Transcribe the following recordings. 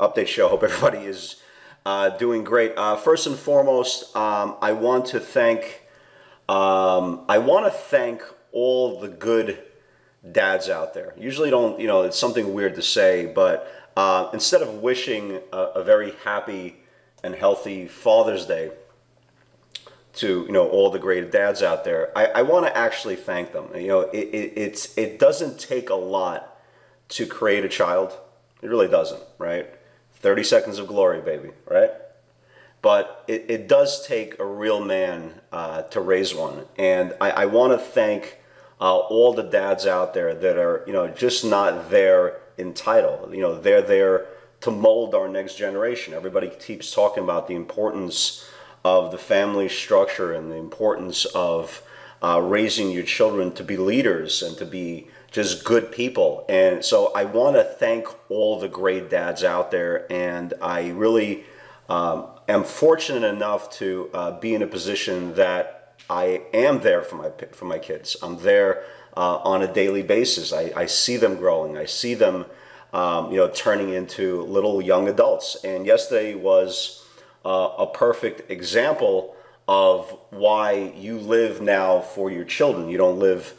update show. Hope everybody is doing great. First and foremost, I want to thank all the good dads out there. Usually don't, you know, it's something weird to say, but instead of wishing a very happy and healthy Father's Day to, you know, all the great dads out there, I want to actually thank them. You know, it doesn't take a lot to create a child. It really doesn't, right? 30 seconds of glory, baby, right? But it does take a real man to raise one. And I want to thank all the dads out there that are, you know, just not there in title. You know, they're there to mold our next generation. Everybody keeps talking about the importance of the family structure and the importance of raising your children to be leaders and to be just good people. And so I want to thank all the great dads out there. And I really am fortunate enough to be in a position that I am there for my kids. I'm there on a daily basis. I see them growing. I see them you know, turning into little young adults. And yesterday was a perfect example of why you live now for your children. You don't live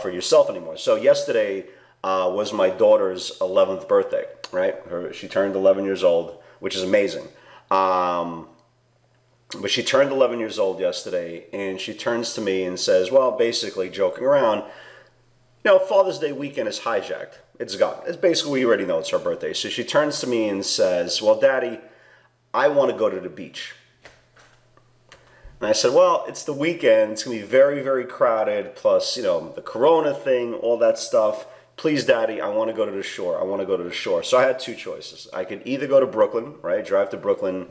for yourself anymore. So yesterday was my daughter's 11th birthday, right? She turned 11 years old, which is amazing. But she turned 11 years old yesterday, and she turns to me and says, well, basically joking around, you know, Father's Day weekend is hijacked. It's gone. It's basically, we already know it's her birthday. So she turns to me and says, well, Daddy, I want to go to the beach. And I said, well, it's the weekend. It's going to be very, very crowded. Plus, you know, the corona thing, all that stuff. Please, Daddy, I want to go to the shore. I want to go to the shore. So I had two choices. I could either go to Brooklyn, right? Drive to Brooklyn,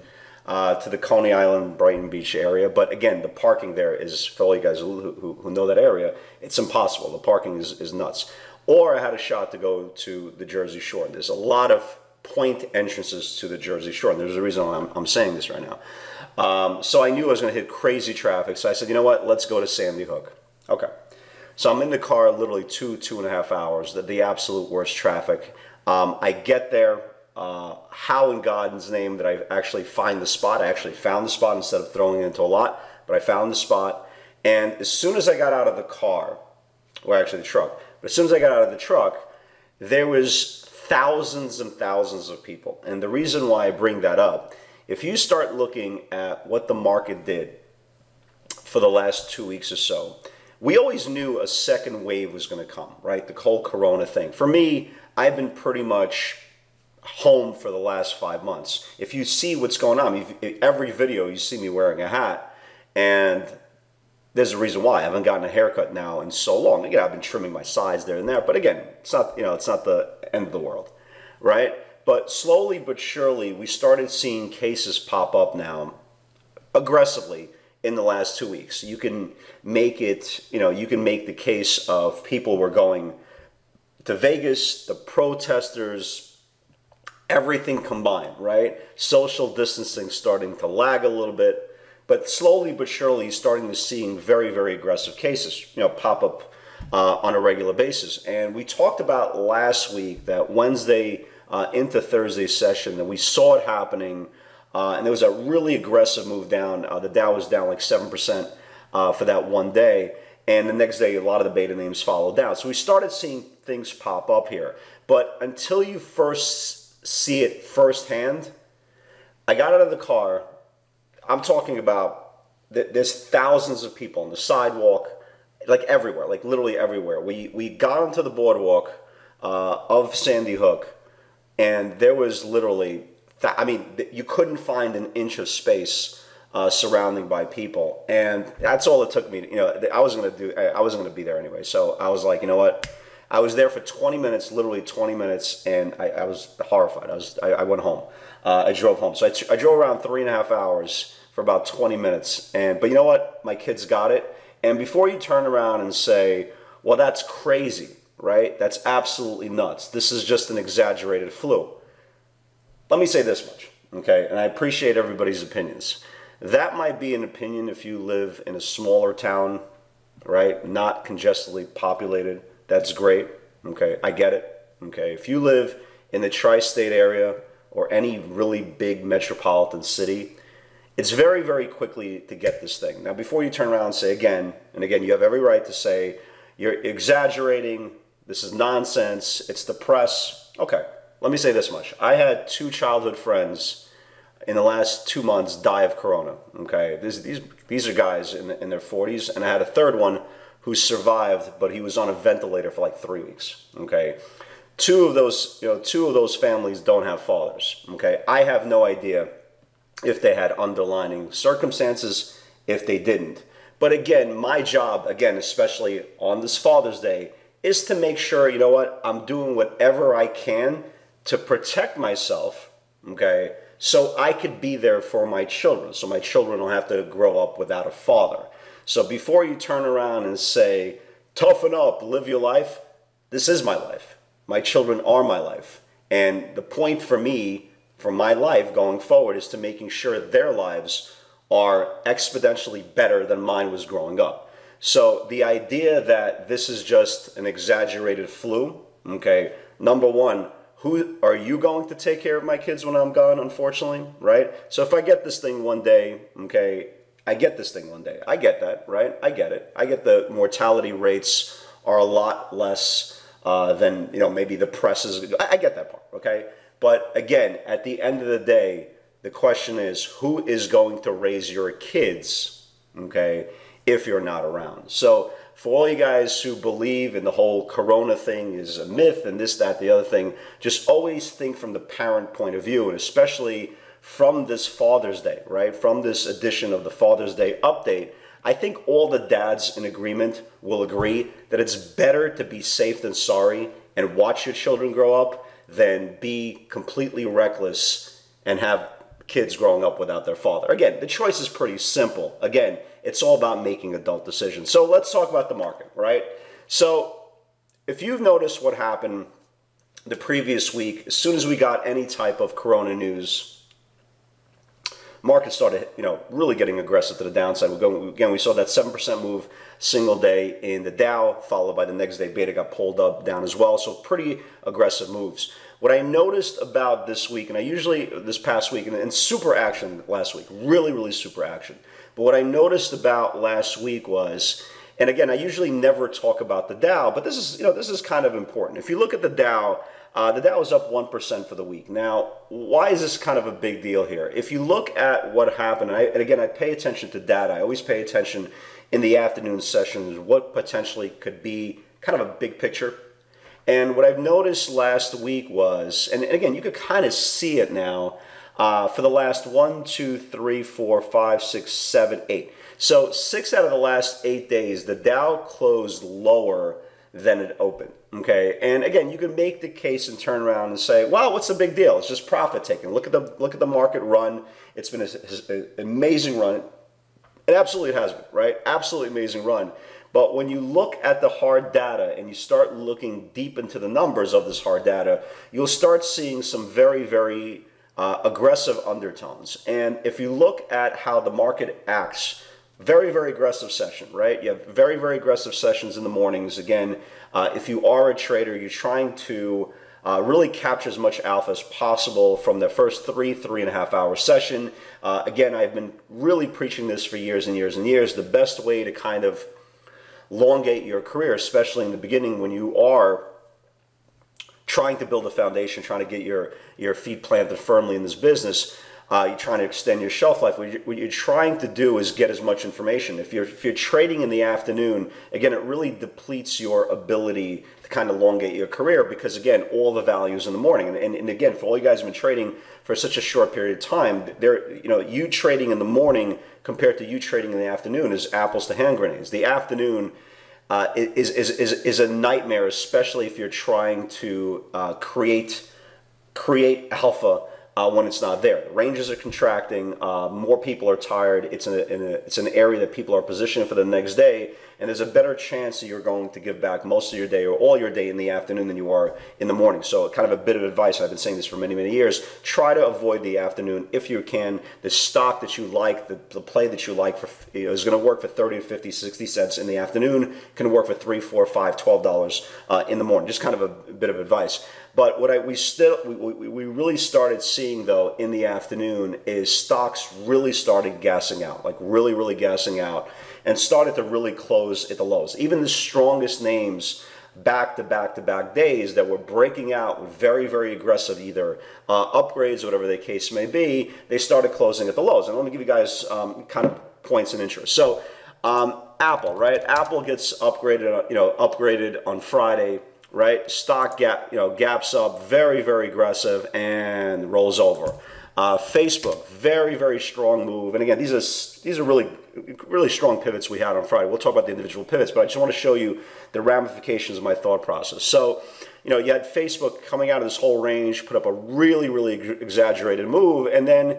to the Coney Island, Brighton Beach area. But again, the parking there is, for all you guys who know that area, it's impossible. The parking is nuts. Or I had a shot to go to the Jersey Shore. There's a lot of point entrances to the Jersey Shore. And there's a reason why I'm saying this right now. So I knew I was going to hit crazy traffic. So I said, you know what? Let's go to Sandy Hook. Okay. So I'm in the car literally two and a half hours, the absolute worst traffic. I get there. How in God's name did I actually find the spot? I actually found the spot instead of throwing it into a lot, but I found the spot. And as soon as I got out of the car, or actually the truck, but as soon as I got out of the truck, there was thousands and thousands of people. And the reason why I bring that up, if you start looking at what the market did for the last 2 weeks or so, we always knew a second wave was going to come, right? The whole corona thing. For me, I've been pretty much home for the last 5 months. If you see what's going on, every video you see me wearing a hat, and there's a reason why. I haven't gotten a haircut now in so long. Again, I've been trimming my sides there and there, but again, it's not, you know, it's not the end of the world, right? But slowly but surely, we started seeing cases pop up now aggressively in the last 2 weeks. You can make it, you know, you can make the case of people were going to Vegas, the protesters, everything combined, right? Social distancing starting to lag a little bit, but slowly but surely starting to seeing very, very aggressive cases, you know, pop up on a regular basis. And we talked about last week that Wednesday into Thursday's session that we saw it happening, and there was a really aggressive move down. The Dow was down like 7% for that one day, and the next day a lot of the beta names followed down. So we started seeing things pop up here, but until you first see it firsthand, I got out of the car. I'm talking about there's thousands of people on the sidewalk, like everywhere, like literally everywhere. We got onto the boardwalk of Sandy Hook, and there was literally, I mean, you couldn't find an inch of space surrounding by people, and that's all it took me. You know, I wasn't gonna be there anyway, so I was like, you know what, I was there for 20 minutes, literally 20 minutes, and I was horrified. I went home. I drove home. So I drove around 3.5 hours for about 20 minutes. But you know what? My kids got it. And before you turn around and say, well, that's crazy, right? That's absolutely nuts. This is just an exaggerated flu. Let me say this much, okay? And I appreciate everybody's opinions. That might be an opinion if you live in a smaller town, right? Not congestedly populated. That's great, okay? I get it, okay? If you live in the tri-state area or any really big metropolitan city, it's very, very quickly to get this thing. Now, before you turn around and say again, and again, you have every right to say, you're exaggerating, this is nonsense, it's the press. Okay, let me say this much. I had 2 childhood friends in the last 2 months die of corona, okay? These are guys in their 40s, and I had a 3rd one who survived, but he was on a ventilator for like 3 weeks, okay? 2 of those, you know, 2 of those families don't have fathers, okay? I have no idea if they had underlying circumstances, if they didn't. But again, my job, again, especially on this Father's Day, is to make sure, you know what, I'm doing whatever I can to protect myself, okay, so I could be there for my children, so my children don't have to grow up without a father. So before you turn around and say, toughen up, live your life, this is my life. My children are my life. And the point for me, for my life going forward, is to making sure their lives are exponentially better than mine was growing up. So the idea that this is just an exaggerated flu, okay, number one, who are you going to take care of my kids when I'm gone, unfortunately, right? So if I get this thing one day, okay, I get this thing one day. I get that, right? I get it. I get the mortality rates are a lot less than, you know, maybe the press is, I get that part, okay? But again, at the end of the day, the question is, who is going to raise your kids, okay, if you're not around? So for all you guys who believe in the whole corona thing is a myth and this, that, the other thing, just always think from the parent point of view, and especially from this Father's Day, right, from this edition of the Father's Day update, I think all the dads in agreement will agree that it's better to be safe than sorry and watch your children grow up than be completely reckless and have kids growing up without their father. Again, the choice is pretty simple. Again, it's all about making adult decisions. So let's talk about the market, right? So if you've noticed what happened the previous week, as soon as we got any type of corona news, market started, you know, really getting aggressive to the downside. Again, we saw that 7% move single day in the Dow, followed by the next day, beta got pulled up, down as well. So pretty aggressive moves. What I noticed about this week, and I usually, this past week, and super action last week, really, really super action. But what I noticed about last week was, and again, I usually never talk about the Dow, but this is, you know, this is kind of important. If you look at the Dow is up 1% for the week. Now, why is this kind of a big deal here? If you look at what happened, and again, I pay attention to data. I always pay attention in the afternoon sessions, what potentially could be kind of a big picture. And what I've noticed last week was, and again, you could kind of see it now, for the last 1, 2, 3, 4, 5, 6, 7, 8. So 6 out of the last 8 days, the Dow closed lower than it opened, okay? And again, you can make the case and turn around and say, well, what's the big deal? It's just profit taking. Look at the market run. It's been an amazing run. It absolutely has been, right? Absolutely amazing run. But when you look at the hard data and you start looking deep into the numbers of this hard data, you'll start seeing some very, very aggressive undertones. And if you look at how the market acts, very, very aggressive session, right? You have very, very aggressive sessions in the mornings. Again, if you are a trader, you're trying to really capture as much alpha as possible from the first 3, 3.5 hour session. Again, I've been really preaching this for years and years and years. The best way to kind of elongate your career, especially in the beginning when you are trying to build a foundation, trying to get your feet planted firmly in this business, you're trying to extend your shelf life. What you're trying to do is get as much information. If you're trading in the afternoon, again, it really depletes your ability to kind of elongate your career because, again, all the values in the morning. And again, for all you guys who have been trading for such a short period of time, you trading in the morning compared to you trading in the afternoon is apples to hand grenades. The afternoon, is a nightmare, especially if you're trying to create alpha when it's not there. The ranges are contracting, more people are tired, it's an area that people are positioned for the next day, and there's a better chance that you're going to give back most of your day or all your day in the afternoon than you are in the morning. So kind of a bit of advice, I've been saying this for many, many years, try to avoid the afternoon if you can. The stock that you like, the play that you like for, is going to work for 30, 50, 60 cents in the afternoon, can work for $3, $4, $5, $12 in the morning. Just kind of a bit of advice. But what we really started seeing though in the afternoon is stocks really started gassing out, like really, really gassing out, and started to really close at the lows. Even the strongest names back to back to back days that were breaking out very, very aggressive, either upgrades, whatever the case may be, they started closing at the lows. And let me give you guys kind of points and interest. So Apple, right? Apple gets upgraded, upgraded on Friday. Right, stock gap, gaps up very, very aggressive and rolls over. Facebook, very, very strong move. And again, these are really, really strong pivots we had on Friday. We'll talk about the individual pivots, but I just want to show you the ramifications of my thought process. So, you had Facebook coming out of this whole range, put up a really, really exaggerated move, and then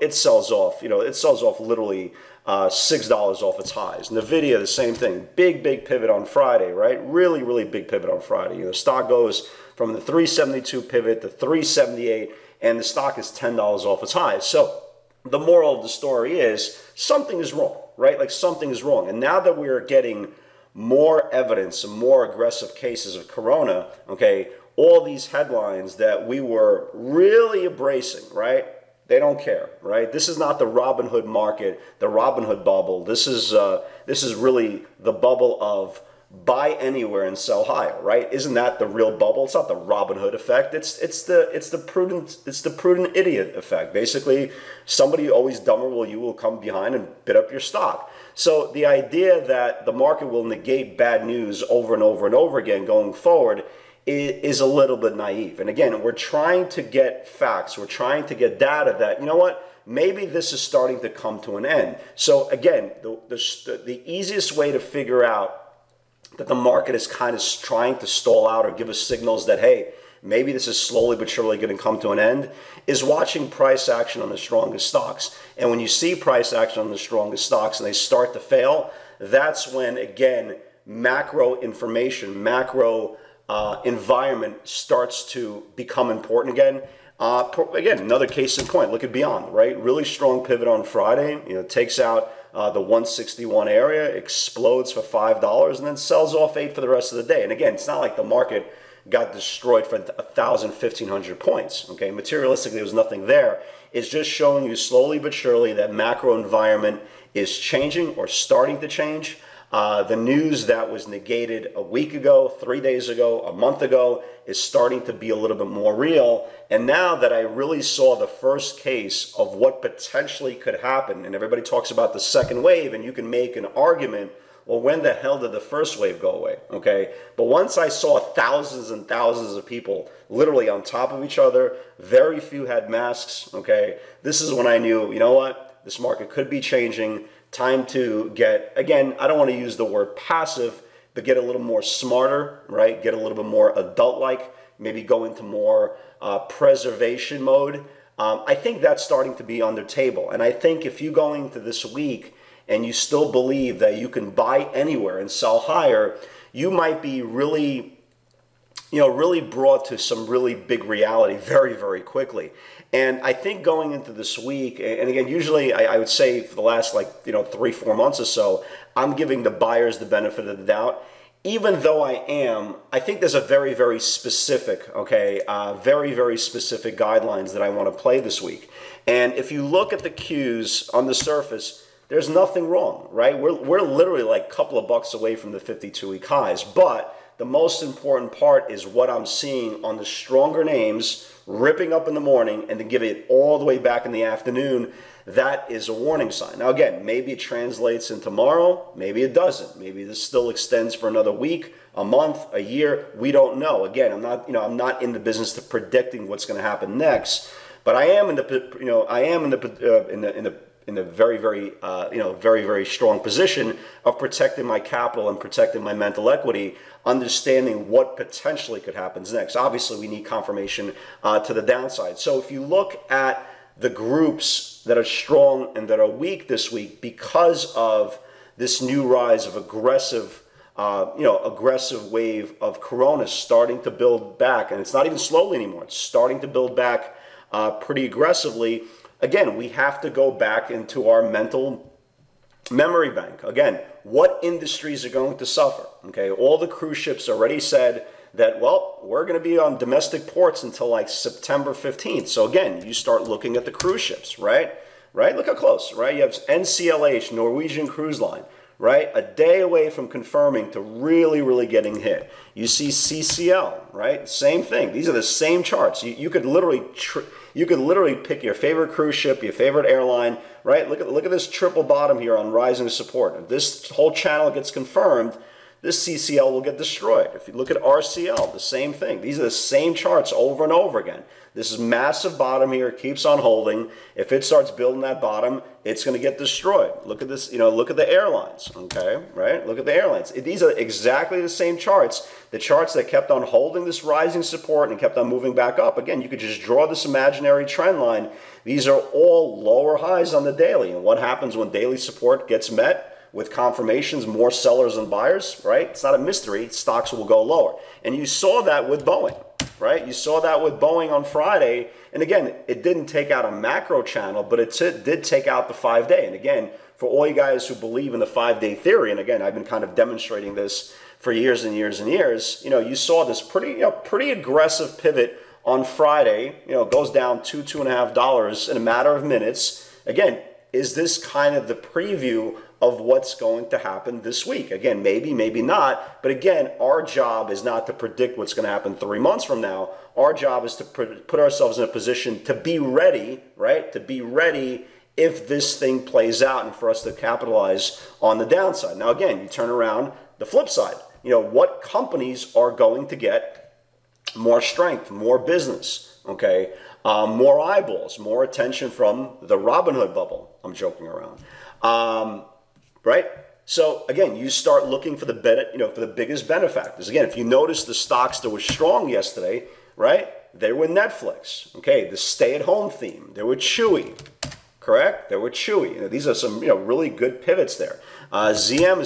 it sells off. It sells off literally. $6 off its highs. NVIDIA, the same thing. Big, big pivot on Friday, right? Really, really big pivot on Friday. The stock goes from the 372 pivot to 378, and the stock is $10 off its highs. So the moral of the story is something is wrong, right? Like something is wrong. And now that we are getting more evidence and more aggressive cases of corona, okay, all these headlines that we were really embracing, right? They don't care, right? This is not the Robin Hood market, the Robin Hood bubble. This is really the bubble of buy anywhere and sell higher, right? Isn't that the real bubble? It's not the Robin Hood effect. It's the prudent idiot effect. Basically, somebody always dumber than you will come behind and bid up your stock. So the idea that the market will negate bad news over and over and over again going forward is a little bit naive. And again, we're trying to get facts, we're trying to get data that, you know what, maybe this is starting to come to an end. So again, the easiest way to figure out that the market is kind of trying to stall out or give us signals that, hey, maybe this is slowly but surely going to come to an end, is watching price action on the strongest stocks. And when you see price action on the strongest stocks and they start to fail, that's when, again, macro information, macro environment starts to become important again. Again, another case in point, look at Beyond, right? Really strong pivot on Friday, takes out the 161 area, explodes for $5, and then sells off 8 for the rest of the day. And again, it's not like the market got destroyed for 1,000, 1,500 points, okay? Materialistically, there was nothing there. It's just showing you slowly but surely that macro environment is changing or starting to change. The news that was negated a week ago, 3 days ago, a month ago is starting to be a little bit more real. And now that I really saw the first case of what potentially could happen, and everybody talks about the second wave, and you can make an argument, well, when the hell did the first wave go away? Okay. But once I saw thousands and thousands of people literally on top of each other, very few had masks. Okay. This is when I knew, you know what, this market could be changing. Time to get, again, I don't want to use the word passive, but get a little more smarter, right? Get a little bit more adult-like, maybe go into more preservation mode. I think that's starting to be on the table. And I think if you go into this week and you still believe that you can buy anywhere and sell higher, you might be really, really brought to some really big reality very, very quickly. And I think going into this week, and again, usually I would say for the last 3-4 months or so, I'm giving the buyers the benefit of the doubt. Even though I think there's a very, very specific, okay, very, very specific guidelines that I want to play this week. And if you look at the cues on the surface, there's nothing wrong, right? We're literally like a couple of bucks away from the 52-week highs, but the most important part is what I'm seeing on the stronger names ripping up in the morning and then giving it all the way back in the afternoon. That is a warning sign. Now again, maybe it translates in tomorrow, maybe it doesn't. Maybe this still extends for another week, a month, a year. We don't know. Again, I'm not in the business of predicting what's going to happen next, but I am in the, you know, I am in the in a very, very, very, very strong position of protecting my capital and protecting my mental equity, understanding what potentially could happen next. Obviously, we need confirmation to the downside. So if you look at the groups that are strong and that are weak this week because of this new rise of aggressive, aggressive wave of Corona starting to build back, and it's not even slowly anymore. It's starting to build back pretty aggressively. Again, we have to go back into our mental memory bank. Again, what industries are going to suffer? Okay, all the cruise ships already said that, well, we're going to be on domestic ports until like September 15th. So again, you start looking at the cruise ships, right? Look how close, right? You have NCLH, Norwegian Cruise Line, right? A day away from confirming to really, really getting hit. You see CCL, right? Same thing. These are the same charts. You could literally pick your favorite cruise ship, your favorite airline, right? Look at this triple bottom here on rising support. If this whole channel gets confirmed, this CCL will get destroyed. If you look at RCL, the same thing. These are the same charts over and over again. This is massive bottom here, it keeps on holding. If it starts building that bottom, it's going to get destroyed. Look at this, look at the airlines, okay, right? Look at the airlines. These are exactly the same charts. The charts that kept on holding this rising support and kept on moving back up. Again, you could just draw this imaginary trend line. These are all lower highs on the daily. And what happens when daily support gets met? With confirmations, more sellers than buyers, right? It's not a mystery. Stocks will go lower. And you saw that with Boeing, right? You saw that with Boeing on Friday. And again, it didn't take out a macro channel, but it did take out the 5-day. And again, for all you guys who believe in the 5-day theory, and again, I've been kind of demonstrating this for years and years and years, you saw this pretty, pretty aggressive pivot on Friday. It goes down $2, $2.50 in a matter of minutes. Again, is this kind of the preview of what's going to happen this week? Again, maybe, maybe not. But again, our job is not to predict what's going to happen 3 months from now. Our job is to put ourselves in a position to be ready, right? To be ready if this thing plays out and for us to capitalize on the downside. Now, again, you turn around the flip side. What companies are going to get more strength, more business, okay? More eyeballs, more attention from the Robin Hood bubble. I'm joking around. Right? So again, you start looking for the for the biggest benefactors. Again, if you notice the stocks that were strong yesterday, right? They were Netflix, okay? The stay-at-home theme. They were Chewy, correct? They were Chewy. These are some really good pivots there. ZM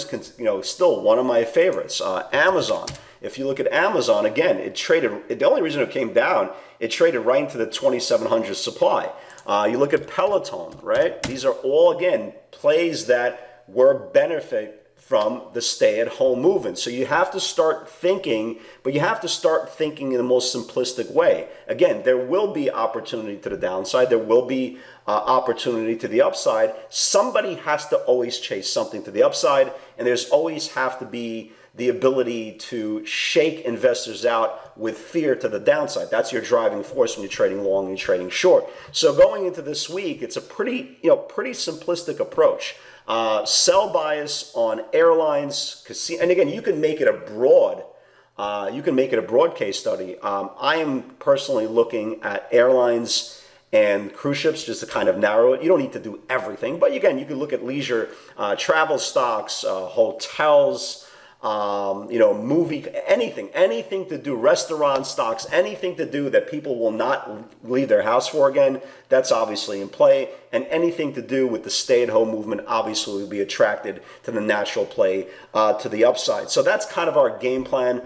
is still one of my favorites. Amazon. If you look at Amazon, again, it traded, the only reason it came down, it traded right into the 2,700 supply. You look at Peloton, right? These are all, again, plays that were benefit from the stay-at-home movement. So you have to start thinking, but you have to start thinking in the most simplistic way. Again, there will be opportunity to the downside. There will be opportunity to the upside. Somebody has to always chase something to the upside, and there's always have to be the ability to shake investors out with fear to the downside. That's your driving force when you're trading long and you're trading short. So going into this week, it's a pretty, pretty simplistic approach. Sell bias on airlines, casino, and again, you can make it a broad, case study. I am personally looking at airlines and cruise ships just to kind of narrow it. You don't need to do everything, but again, you can look at leisure, travel stocks, hotels. Movie, anything to do, restaurant stocks, anything to do that people will not leave their house for again, that's obviously in play. And anything to do with the stay-at-home movement obviously will be attracted to the natural play to the upside. So that's kind of our game plan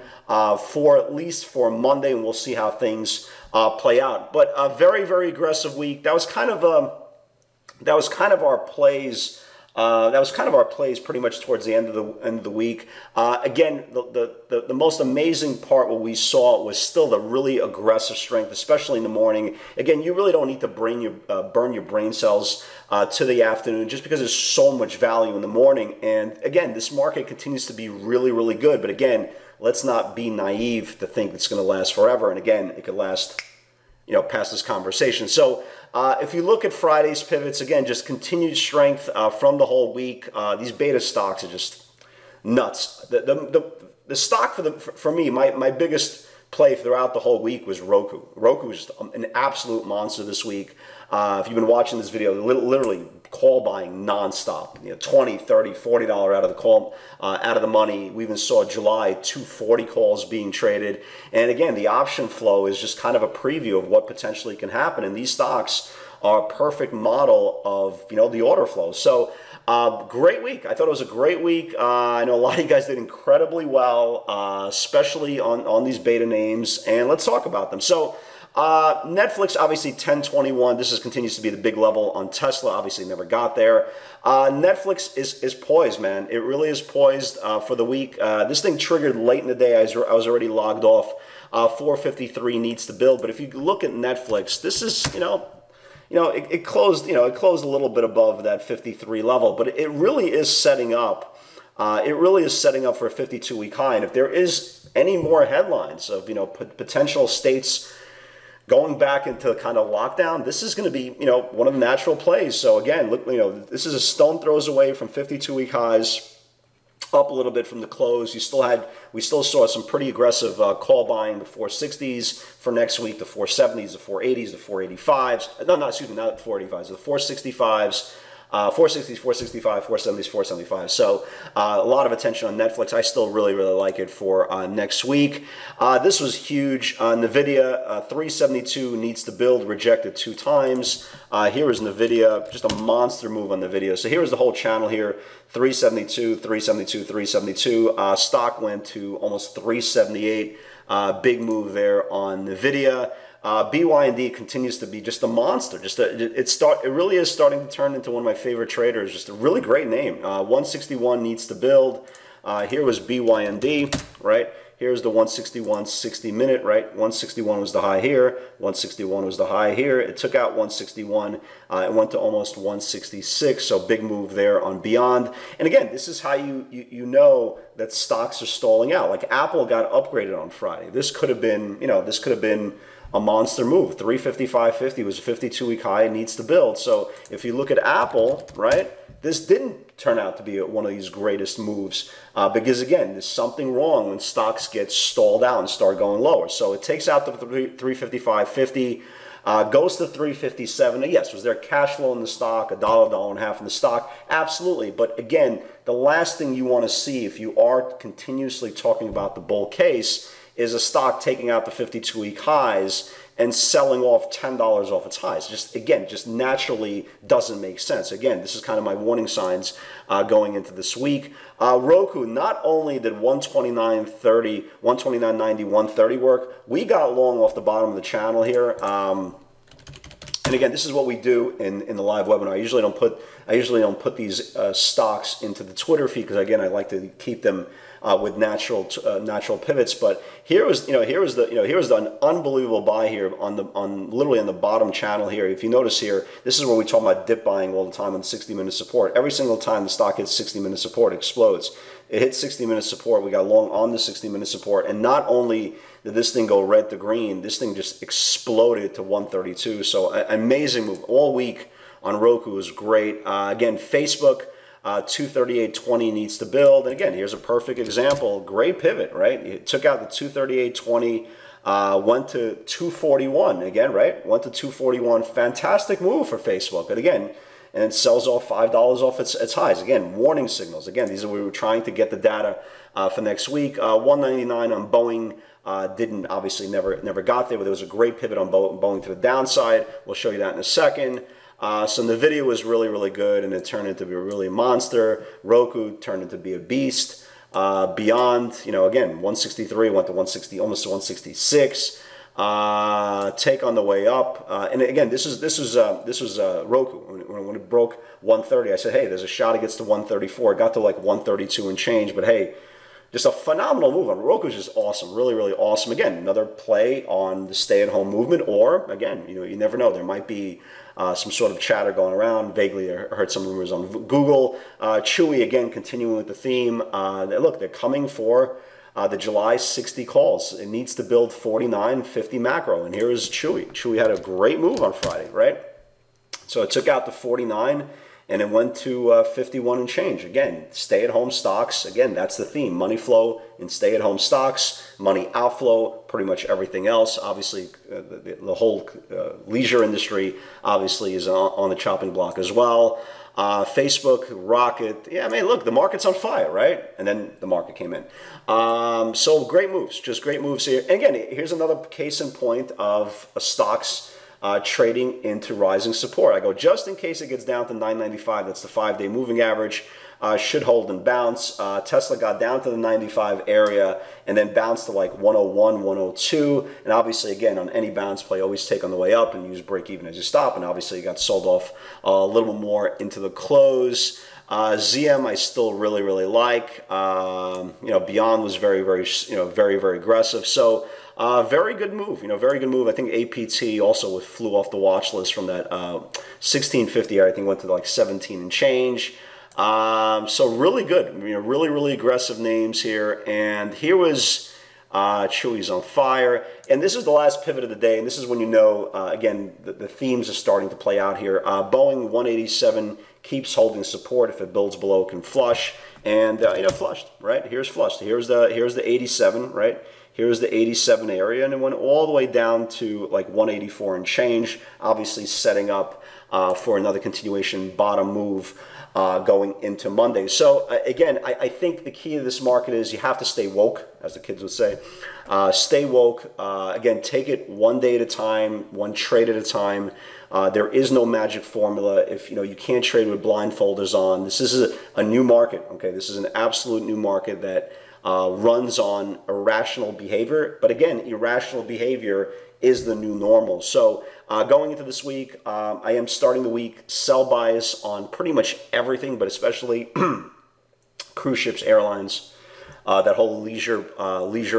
for at least for Monday, and we'll see how things play out. But a very, very aggressive week. That was kind of our plays. That was kind of our plays pretty much towards the end of the week. Again, the most amazing part what we saw was still the really aggressive strength, especially in the morning. Again, you really don't need to burn your brain cells to the afternoon just because there's so much value in the morning. And again, this market continues to be really, really good. But again, let's not be naive to think it's going to last forever. And again, it could last past this conversation. So if you look at Friday's pivots, again, just continued strength from the whole week. These beta stocks are just nuts. The stock for me, my biggest play throughout the whole week was Roku. Roku is just an absolute monster this week. If you've been watching this video, literally call buying nonstop, you know, $20, $30, $40 out of the call, out of the money. We even saw July 240 calls being traded. And again, the option flow is just kind of a preview of what potentially can happen. And these stocks are a perfect model of, you know, the order flow. So great week. I thought it was a great week. I know a lot of you guys did incredibly well, especially on these beta names, and let's talk about them. So Netflix, obviously 1021. This continues to be the big level on Tesla. Obviously never got there. Netflix is poised, man. It really is poised for the week. This thing triggered late in the day. I was already logged off. 453 needs to build. But if you look at Netflix, this is, it closed, it closed a little bit above that 53 level, but it really is setting up. It really is setting up for a 52-week high. And if there is any more headlines of, potential states going back into kind of lockdown, this is going to be, one of the natural plays. So again, look, this is a stone throws away from 52-week highs. Up a little bit from the close. We still saw some pretty aggressive call buying, the 460s for next week, the 470s, the 480s, the 485s. No, excuse me, not the 485s, the 465s, 460s, 465, 470s, 475. So a lot of attention on Netflix. I still really like it for next week. This was huge. NVIDIA 372 needs to build, rejected 2 times. Here is NVIDIA, just a monster move on NVIDIA. So here is the whole channel here, 372, 372, 372. Stock went to almost 378. Big move there on NVIDIA. BYND continues to be just a monster. It really is starting to turn into one of my favorite traders. Just a really great name. 161 needs to build. Here was BYND, right? Here's the 161 60-minute, right? 161 was the high here. 161 was the high here. It took out 161. It went to almost 166. So big move there on Beyond. And again, this is how you know that stocks are stalling out. Like Apple got upgraded on Friday. This could have been, this could have been a monster move. 355.50 was a 52-week high. It needs to build. So if you look at Apple, right, this didn't turn out to be one of these greatest moves because, again, there's something wrong when stocks get stalled out and start going lower. So it takes out the 355.50, goes to 357. Yes, was there cash flow in the stock, $1, $1.50 in the stock? Absolutely. But, again, the last thing you want to see if you are continuously talking about the bull case is a stock taking out the 52-week highs and selling off $10 off its highs. Just naturally doesn't make sense. Again, this is kind of my warning signs going into this week. Roku, not only did 129.30, 129.90, 130 work, we got long off the bottom of the channel here. And again, this is what we do in the live webinar. I usually don't put these stocks into the Twitter feed because, again, I like to keep them with natural pivots. But here was here was an unbelievable buy here on literally on the bottom channel here. If you notice here, this is where we talk about dip buying all the time on 60-minute support. Every single time the stock hits 60-minute support, it explodes. It hit 60-minute support. We got long on the 60-minute support, and not only did this thing go red to green, this thing just exploded to 132. So an amazing move all week on Roku was great. Again, Facebook. 238.20 needs to build. And again, here's a perfect example. Great pivot, right? It took out the 238.20, went to 241 again, right? Went to 241. Fantastic move for Facebook. And again, and it sells off $5 off its highs. Again, warning signals. Again, these are we were trying to get the data for next week. 199 on Boeing. Didn't obviously never got there, but there was a great pivot on Boeing to the downside. We'll show you that in a second. So the video was really good, and it turned into be a really monster. Roku turned into be a beast. Beyond, again, 163 went to 160, almost to 166. Take on the way up, and again, this was Roku. When it broke 130, I said, hey, there's a shot. It gets to 134. It got to like 132 and change, but hey. Just a phenomenal move on Roku is just awesome, really awesome. Again, another play on the stay-at-home movement, or again, you never know. There might be some sort of chatter going around. Vaguely, I heard some rumors on Google. Chewy again, continuing with the theme. Look, they're coming for the July 60 calls. It needs to build 49.50 macro, and here is Chewy. Chewy had a great move on Friday, right? So it took out the 49. and it went to 51 and change. Again, stay-at-home stocks. Again, that's the theme. Money flow in stay-at-home stocks, money outflow, pretty much everything else. Obviously, the whole leisure industry obviously is on the chopping block as well. Facebook, rocket. Yeah, I mean, look, the market's on fire, right? And then the market came in. So great moves, just great moves here. And again, here's another case in point of stocks trading into rising support. I go, just in case it gets down to 995, that's the 5-day moving average, should hold and bounce. Tesla got down to the 95 area and then bounced to like 101, 102. And obviously, again, on any bounce play, always take on the way up and use break even as you stop. And obviously, it got sold off a little bit more into the close. ZM, I still really like. You know, Beyond was very, very aggressive. So, very good move, very good move. I think APT also flew off the watch list from that 1650, I think went to like 17 and change. So really good, really aggressive names here. And here was Chewy's on fire. And this is the last pivot of the day. And this is when you know, again, the themes are starting to play out here. Boeing 187 keeps holding support. If it builds below, can flush. And, flushed, right? Here's flushed. Here's the 87, right? Here's the 87 area, and it went all the way down to like 184 and change, obviously setting up for another continuation bottom move going into Monday. So again, I think the key to this market is you have to stay woke, as the kids would say. Stay woke. Again, take it one day at a time, one trade at a time. There is no magic formula. If you can't trade with blindfolders on, this is a new market. Okay, this is an absolute new market that runs on irrational behavior. But again, irrational behavior is the new normal. So going into this week, I am starting the week sell bias on pretty much everything, but especially cruise ships, airlines, that whole leisure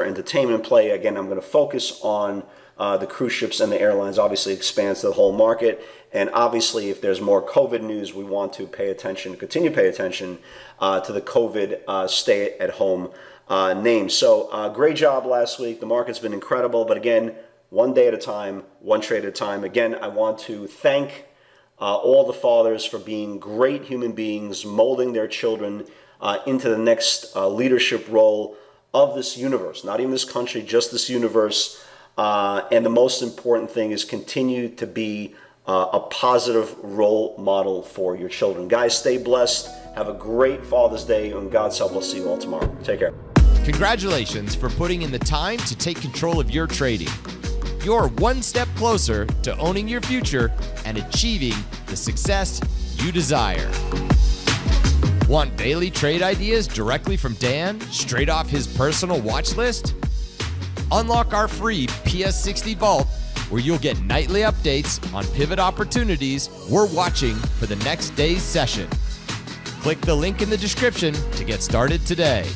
entertainment play. Again, I'm going to focus on the cruise ships and the airlines. Obviously expands the whole market. And obviously, if there's more COVID news, we want to pay attention, continue to pay attention to the COVID stay-at-home name. So great job last week. The market's been incredible. But again, one day at a time, one trade at a time. Again, I want to thank all the fathers for being great human beings, molding their children into the next leadership role of this universe. Not even this country, just this universe. And the most important thing is continue to be a positive role model for your children. Guys, stay blessed. Have a great Father's Day, and God's help. We'll see you all tomorrow. Take care. Congratulations for putting in the time to take control of your trading. You're one step closer to owning your future and achieving the success you desire. Want daily trade ideas directly from Dan, straight off his personal watch list? Unlock our free PS60 vault, where you'll get nightly updates on pivot opportunities we're watching for the next day's session. Click the link in the description to get started today.